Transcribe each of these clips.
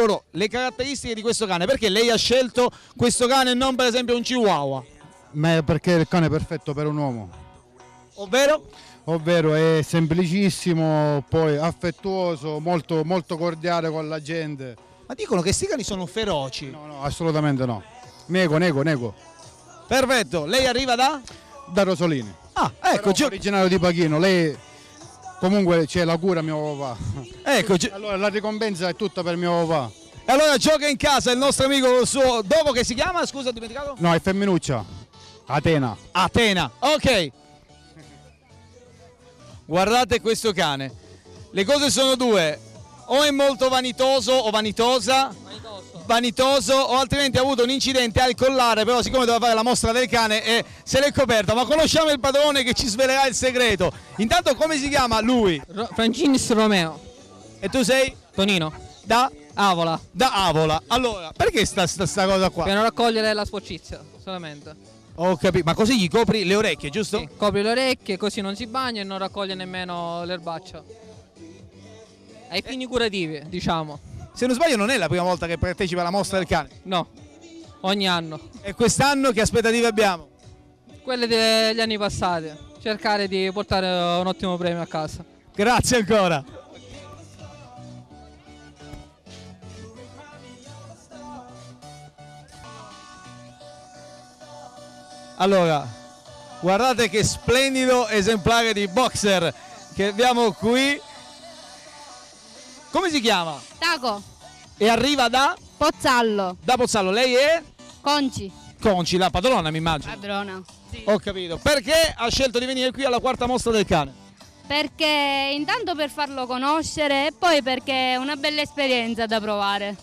Arboro le caratteristiche di questo cane, perché lei ha scelto questo cane e non per esempio un chihuahua? Ma perché il cane è perfetto per un uomo, ovvero è semplicissimo, poi affettuoso, molto cordiale con la gente. Ma dicono che sti cani sono feroci. No, assolutamente no, nego. Perfetto, lei arriva da? Da Rosolini. Ah, ecco, originario di Baghino. Lei comunque c'è la cura mio papà. Ecco, allora la ricompensa è tutta per mio papà. E allora gioca in casa il nostro amico col suo dopo, che si chiama, scusa, ho dimenticato? No, è femminuccia. Atena. Atena, ok. Guardate questo cane, le cose sono due, o è molto vanitoso o vanitosa, vanitoso, o altrimenti ha avuto un incidente al collare, però siccome doveva fare la mostra del cane se l'è coperta, ma conosciamo il padrone che ci svelerà il segreto. Intanto come si chiama lui? Francinis Romeo. E tu sei? Tonino. Da? Avola. Da Avola. Allora, perché sta cosa qua? Per non raccogliere la sporcizia, solamente. Ho capito, ma così gli copri le orecchie, giusto? Sì, copri le orecchie, così non si bagna e non raccoglie nemmeno l'erbaccia. Ai fini curativi, diciamo. Se non sbaglio non è la prima volta che partecipa alla mostra del cane? No, ogni anno. E quest'anno che aspettative abbiamo? Quelle degli anni passati, cercare di portare un ottimo premio a casa. Grazie ancora. Allora, guardate che splendido esemplare di boxer che abbiamo qui. Come si chiama? Taco. E arriva da? Pozzallo. Da Pozzallo. Lei è? Conci. Conci, la padrona mi immagino. Padrona, sì. Ho capito. Perché ha scelto di venire qui alla quarta mostra del cane? Perché intanto per farlo conoscere e poi perché è una bella esperienza da provare.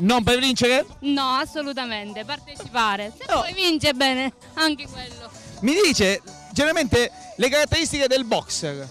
Non per vincere? No, assolutamente, partecipare. Se poi vince bene, anche quello. Mi dice, generalmente, le caratteristiche del boxer.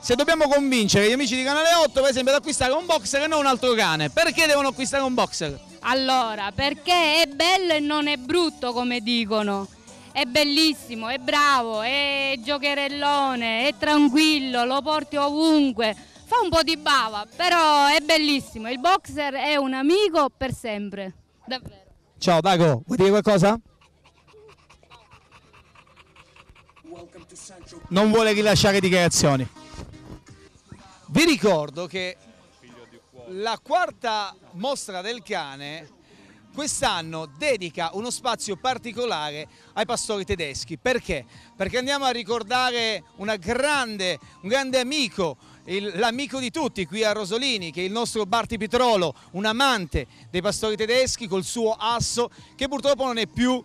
Se dobbiamo convincere gli amici di Canale 8, per esempio, ad acquistare un boxer e non un altro cane, perché devono acquistare un boxer? Allora, perché è bello e non è brutto, come dicono. È bellissimo, è bravo, è giocherellone, è tranquillo, lo porti ovunque. Fa un po' di bava, però è bellissimo. Il boxer è un amico per sempre, davvero. Ciao Taco, vuoi dire qualcosa? Non vuole rilasciare dichiarazioni. Vi ricordo che la quarta mostra del cane quest'anno dedica uno spazio particolare ai pastori tedeschi. Perché? Perché andiamo a ricordare un grande amico, l'amico di tutti qui a Rosolini, che è il nostro Barti Pitrollo, un amante dei pastori tedeschi col suo asso, che purtroppo non è più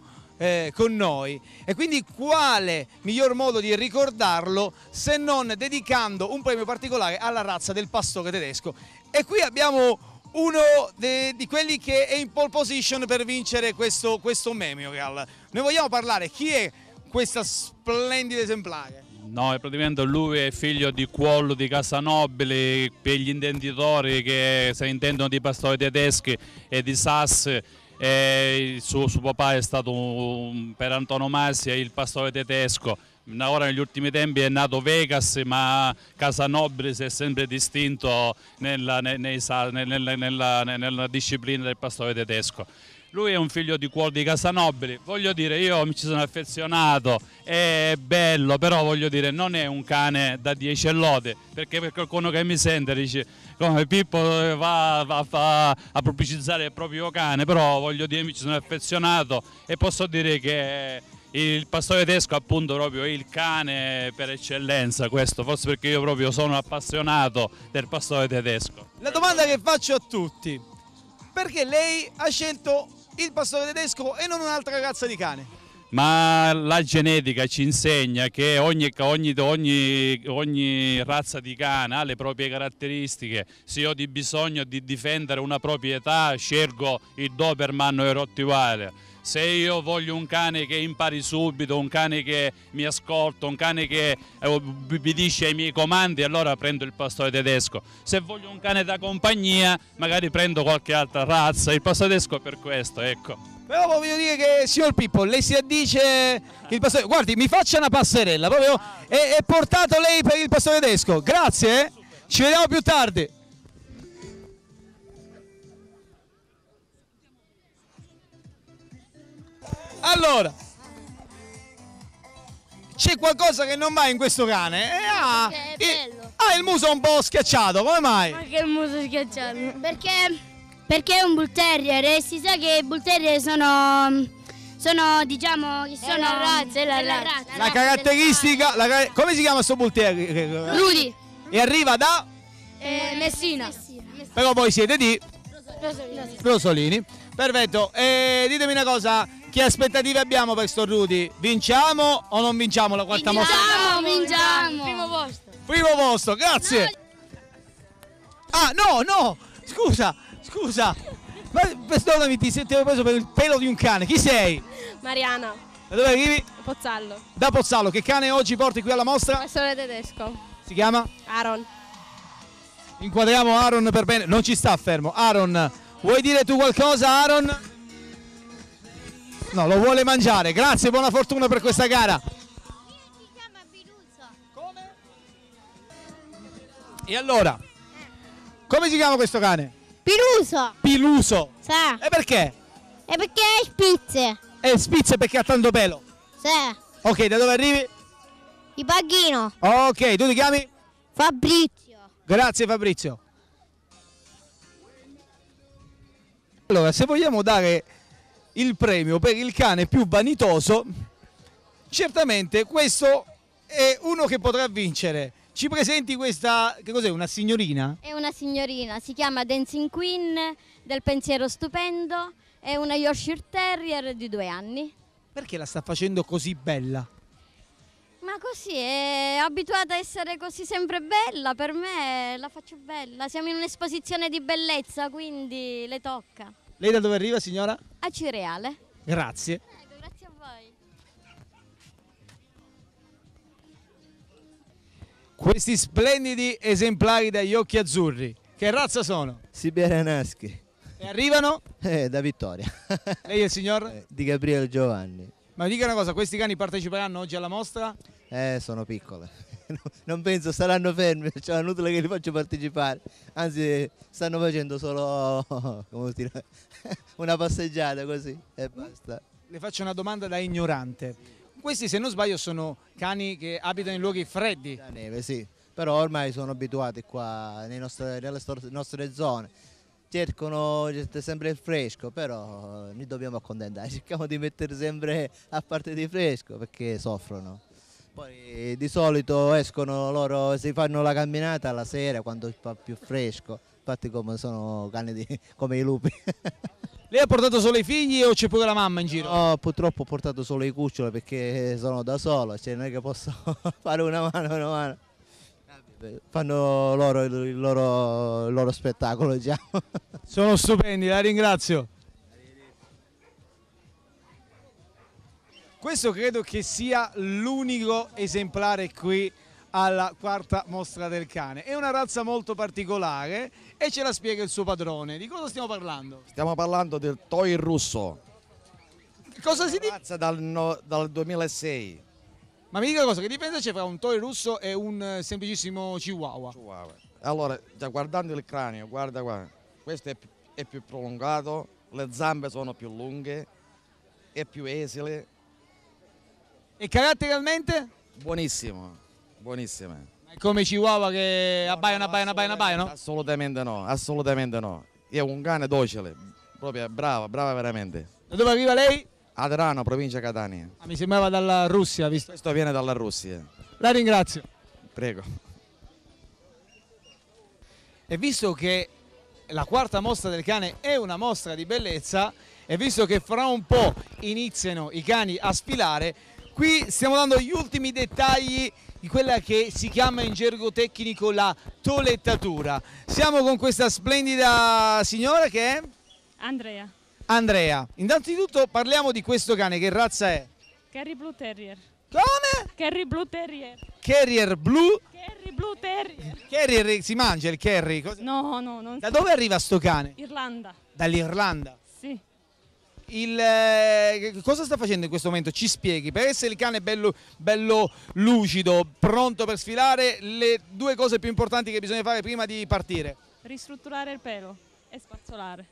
con noi. E quindi quale miglior modo di ricordarlo se non dedicando un premio particolare alla razza del pastore tedesco? E qui abbiamo uno di quelli che è in pole position per vincere questo memorial. Noi vogliamo parlare, chi è questa splendida esemplare? No, praticamente lui è figlio di Quello di Casanobili, per gli intenditori che si intendono di pastori tedeschi e di Sass. E il suo papà è stato per Antonio Masi il pastore tedesco. Ora negli ultimi tempi è nato Vegas, ma Casanobili si è sempre distinto nella disciplina del pastore tedesco. Lui è un figlio di cuore di Casanobili, voglio dire, io mi ci sono affezionato, è bello, però voglio dire, non è un cane da 10 lode, perché per qualcuno che mi sente dice come Pippo va a pubblicizzare il proprio cane, però voglio dire, mi ci sono affezionato e posso dire che il pastore tedesco è appunto proprio il cane per eccellenza, questo, forse perché io proprio sono appassionato del pastore tedesco. La domanda che faccio a tutti, perché lei ha scelto il pastore tedesco e non un'altra razza di cane? Ma la genetica ci insegna che ogni razza di cane ha le proprie caratteristiche. Se io ho bisogno di difendere una proprietà, scelgo il Doberman o il Rottweiler. Se io voglio un cane che impari subito, un cane che mi ascolta, un cane che obbedisce ai miei comandi, allora prendo il pastore tedesco. Se voglio un cane da compagnia, magari prendo qualche altra razza. Il pastore tedesco è per questo, ecco. Però voglio dire che, signor Pippo, lei si addice che il pastore... Guardi, mi faccia una passerella, proprio è portato lei per il pastore tedesco. Grazie, ci vediamo più tardi. Allora, c'è qualcosa che non va in questo cane. Il muso un po' schiacciato, come mai? Perché il muso schiacciato? Perché è un bull terrier e si sa che i bull terrier sono la razza. La caratteristica, come si chiama sto bull terrier? Rudy. E arriva da? Messina. Però voi siete di? Rosolini. Rosolini. Perfetto, ditemi una cosa, che aspettative abbiamo per sto Rudy? Vinciamo o non vinciamo la quarta mossa? Vinciamo! Primo posto. Primo posto, grazie. No. Ah, no, scusa. Ma perdonami, ti avevo preso per il pelo di un cane. Chi sei? Mariana. Da dove arrivi? Pozzallo. Da Pozzallo, che cane oggi porti qui alla mostra? Pastore tedesco. Si chiama? Aaron. Inquadriamo Aaron per bene, non ci sta fermo. Aaron, vuoi dire tu qualcosa, Aaron? No, lo vuole mangiare. Grazie, buona fortuna per questa gara. Si chiama Piluso. Come? E allora, come si chiama questo cane? Piluso. Piluso. Sì. E perché? E perché è spizze. È spizze perché ha tanto pelo. Sì. Ok, da dove arrivi? Di Baghino. Ok, tu ti chiami? Fabrizio. Grazie Fabrizio. Allora, se vogliamo dare il premio per il cane più vanitoso, certamente questo è uno che potrà vincere. Ci presenti questa, che cos'è, una signorina? È una signorina, si chiama Dancing Queen del Pensiero Stupendo, è una Yorkshire Terrier di 2 anni. Perché la sta facendo così bella? Ma così, è abituata a essere così sempre bella, per me la faccio bella, siamo in un'esposizione di bellezza, quindi le tocca. Lei da dove arriva, signora? A Cireale. Grazie. Ecco, grazie a voi. Questi splendidi esemplari dagli occhi azzurri, che razza sono? Siberianaschi. E arrivano? Da Vittoria. Lei è il signor? Di Gabriele Giovanni. Ma dica una cosa, questi cani parteciperanno oggi alla mostra? Sono piccole, non penso saranno fermi, cioè è inutile che li faccio partecipare, anzi stanno facendo solo una passeggiata così e basta. Le faccio una domanda da ignorante, questi se non sbaglio sono cani che abitano in luoghi freddi? La neve sì, però ormai sono abituati qua nelle nostre zone. Cercano sempre il fresco, però noi dobbiamo accontentare, cerchiamo di mettere sempre a parte di fresco perché soffrono. Poi di solito escono loro, si fanno la camminata alla sera quando fa più fresco, infatti come sono cani come i lupi. Lei ha portato solo i figli o c'è pure la mamma in giro? No, purtroppo ho portato solo i cuccioli perché sono da solo, cioè non è che posso fare una mano. Fanno loro il loro spettacolo, diciamo. Sono stupendi, la ringrazio. Questo credo che sia l'unico esemplare qui alla quarta mostra del cane. È una razza molto particolare e ce la spiega il suo padrone. Di cosa stiamo parlando? Stiamo parlando del toy russo. Cosa si dice? Razza dal 2006. Ma mi dica una cosa, che differenza c'è fra un toy russo e un semplicissimo chihuahua? Allora, già guardando il cranio, guarda qua, questo è più prolungato, le zampe sono più lunghe, è più esile. E caratterialmente? Buonissimo, buonissimo. Ma è come i chihuahua che abbaiano? Assolutamente no, assolutamente no. È un cane docile, proprio brava veramente. Da dove arriva lei? Adrano, provincia Catania. Ah, mi sembrava dalla Russia, visto? Questo viene dalla Russia. La ringrazio. Prego. E visto che la quarta mostra del cane è una mostra di bellezza e visto che fra un po' iniziano i cani a sfilare, qui stiamo dando gli ultimi dettagli di quella che si chiama in gergo tecnico la tolettatura. Siamo con questa splendida signora che è? Andrea. Andrea, innanzitutto parliamo di questo cane, che razza è? Kerry Blue Terrier. Come? Kerry Blue Terrier. Terrier blu? Kerry Blue Terrier. Terrier si mangia il Kerry? Cosa? No, non. Da dove arriva sto cane? Irlanda. Dall'Irlanda? Sì. Cosa sta facendo in questo momento? Ci spieghi, per essere il cane bello lucido, pronto per sfilare, le due cose più importanti che bisogna fare prima di partire? Ristrutturare il pelo e spazzolare.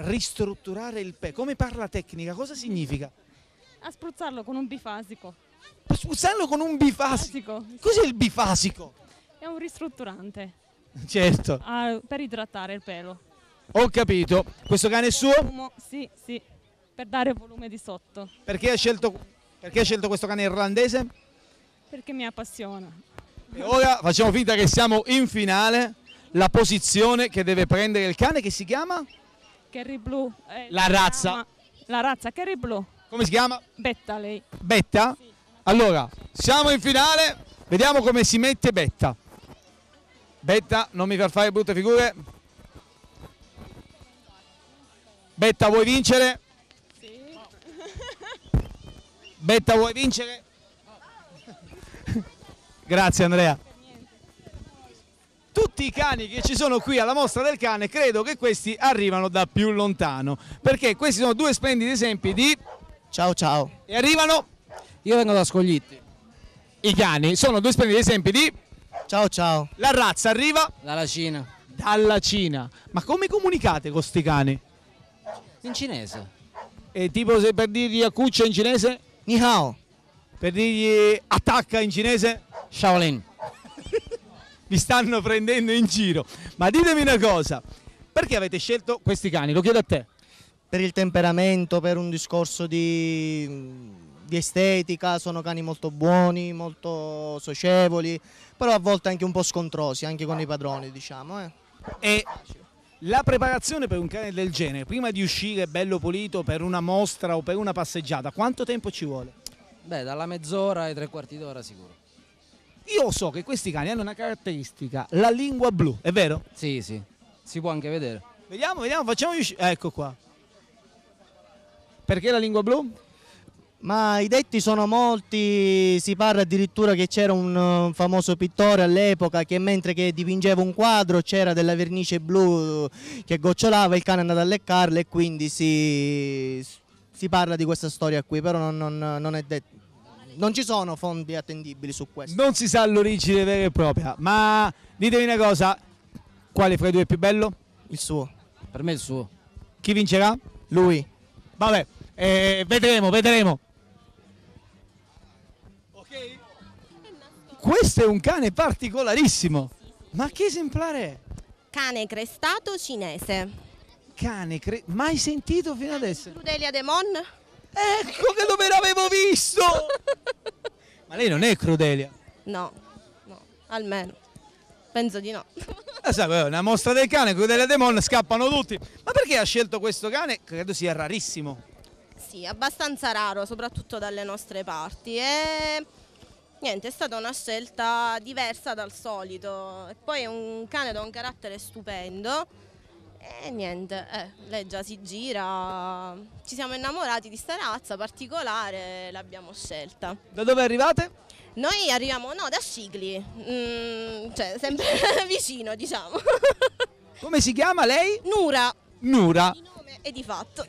Ristrutturare il pelo, come parla tecnica, cosa significa? A spruzzarlo con un bifasico. A spruzzarlo con un bifasico? Cos'è il bifasico? È un ristrutturante. Certo. Per idratare il pelo. Ho capito. Questo cane è suo? Sì, sì. Per dare volume di sotto. Perché hai scelto questo cane irlandese? Perché mi appassiona. E ora facciamo finta che siamo in finale. La posizione che deve prendere il cane, che si chiama? Kerry Blue. La razza Kerry Blue. Come si chiama? Betta lei. Betta? Sì. Allora, siamo in finale. Vediamo come si mette Betta. Betta, non mi far fare brutte figure. Betta, vuoi vincere? Sì. Betta, vuoi vincere? No. Grazie Andrea. Tutti i cani che ci sono qui alla mostra del cane, credo che questi arrivano da più lontano, perché questi sono due splendidi esempi di... Ciao ciao. E arrivano? Io vengo da Scoglitti. I cani sono due splendidi esempi di... Ciao ciao. La razza arriva? Dalla Cina. Dalla Cina. Ma come comunicate con sti cani? In cinese. E tipo se per dirgli accuccia in cinese? Ni hao. Per dirgli attacca in cinese? Shaolin. Vi stanno prendendo in giro. Ma ditemi una cosa, perché avete scelto questi cani? Lo chiedo a te. Per il temperamento, per un discorso di estetica, sono cani molto buoni, molto socievoli, però a volte anche un po' scontrosi, anche con i padroni, diciamo. E la preparazione per un cane del genere, prima di uscire bello pulito per una mostra o per una passeggiata, quanto tempo ci vuole? Beh, dalla mezz'ora ai 3/4 d'ora sicuro. Io so che questi cani hanno una caratteristica, la lingua blu, è vero? Sì, sì, si può anche vedere. Vediamo, vediamo, facciamogli uscire. Ecco qua. Perché la lingua blu? Ma i detti sono molti, si parla addirittura che c'era un famoso pittore all'epoca che mentre che dipingeva un quadro c'era della vernice blu che gocciolava, il cane è andato a leccarla e quindi si parla di questa storia qui, però non è detto. Non ci sono fondi attendibili su questo. Non si sa l'origine vera e propria, ma ditemi una cosa, quale fra i due è più bello? Il suo. Per me il suo. Chi vincerà? Lui. Vabbè, vedremo, vedremo. Ok. Questo è un cane particolarissimo. Ma che esemplare è? Cane crestato cinese. Cane crestato? Mai sentito fino adesso? Crudelia Demon? Ecco che dove l'avevo visto! Ma lei non è Crudelia? No, no, almeno. Penso di no. Una mostra del cane, Crudelia Demon, scappano tutti. Ma perché ha scelto questo cane? Credo sia rarissimo. Sì, abbastanza raro, soprattutto dalle nostre parti. E niente, è stata una scelta diversa dal solito. E poi è un cane da un carattere stupendo. E niente, lei già si gira, ci siamo innamorati di sta razza particolare, l'abbiamo scelta. Da dove arrivate? Noi arriviamo, no, da Scigli, cioè sempre vicino, diciamo. Come si chiama lei? Nura. Nura. Di nome e di fatto.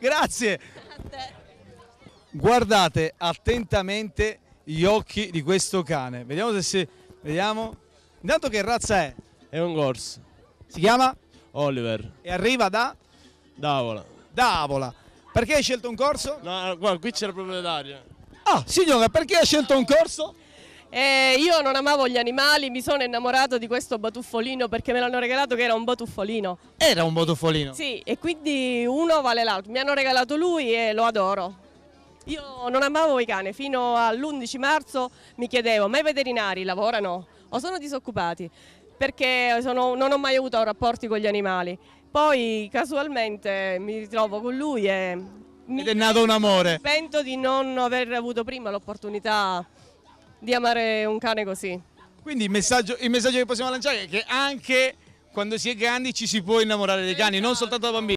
Grazie. A te. Guardate attentamente gli occhi di questo cane, vediamo se si... Vediamo. Intanto che razza è? È un Gorse. Si chiama? Oliver. E arriva da? Da Avola. Da Avola. Perché hai scelto un corso? No, guarda, qui c'era il proprietario. Ah, signora, perché hai scelto un corso? Io non amavo gli animali, mi sono innamorato di questo batuffolino perché me l'hanno regalato che era un batuffolino. Era un batuffolino? Sì, e quindi uno vale l'altro. Mi hanno regalato lui e lo adoro. Io non amavo i cani, fino all'11 marzo mi chiedevo, ma i veterinari lavorano o sono disoccupati? Perché non ho mai avuto rapporti con gli animali. Poi casualmente mi ritrovo con lui e... Ed è nato un amore. Pento di non aver avuto prima l'opportunità di amare un cane così. Quindi il messaggio che possiamo lanciare è che anche quando si è grandi ci si può innamorare dei cani, non soltanto da bambini.